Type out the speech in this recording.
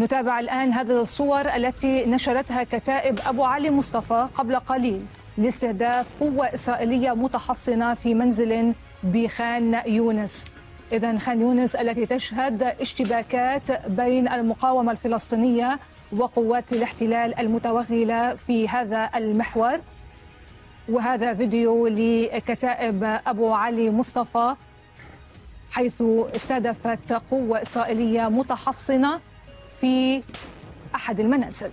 نتابع الآن هذه الصور التي نشرتها كتائب أبو علي مصطفى قبل قليل لاستهداف قوة إسرائيلية متحصنة في منزل بخان يونس. إذن خان يونس التي تشهد اشتباكات بين المقاومة الفلسطينية وقوات الاحتلال المتوغلة في هذا المحور. وهذا فيديو لكتائب أبو علي مصطفى حيث استهدفت قوة إسرائيلية متحصنة في أحد المنازل.